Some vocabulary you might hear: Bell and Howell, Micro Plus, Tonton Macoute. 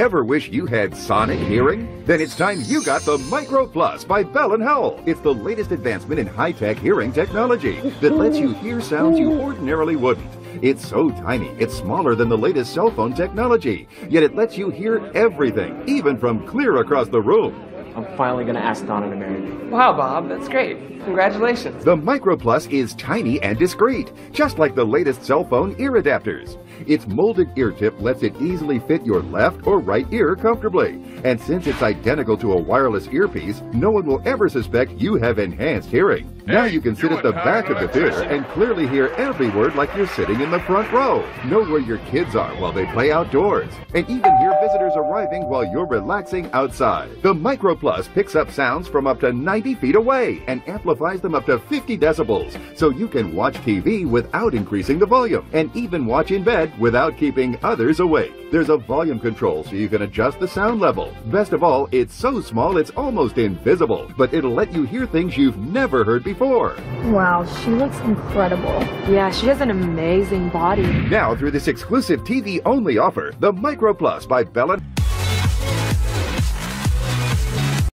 Ever wish you had sonic hearing? Then it's time you got the Micro Plus by Bell and Howell. It's the latest advancement in high-tech hearing technology that lets you hear sounds you ordinarily wouldn't. It's so tiny, it's smaller than the latest cell phone technology, yet it lets you hear everything, even from clear across the room. I'm finally going to ask Donna to marry me. Wow, Bob, that's great. Congratulations. The Micro Plus is tiny and discreet, just like the latest cell phone ear adapters. Its molded ear tip lets it easily fit your left or right ear comfortably. And since it's identical to a wireless earpiece, no one will ever suspect you have enhanced hearing. Now you can sit at the back of the theater and clearly hear every word like you're sitting in the front row. Know where your kids are while they play outdoors. And even hear visitors arriving while you're relaxing outside. The Micro Plus picks up sounds from up to 90 feet away and amplifies them up to 50 decibels. So you can watch TV without increasing the volume. And even watch in bed without keeping others awake. There's a volume control so you can adjust the sound level. Best of all, it's so small it's almost invisible. But it'll let you hear things you've never heard before. Wow, she looks incredible. Yeah, she has an amazing body. Now, through this exclusive TV-only offer, the Micro Plus by Bell and Howell.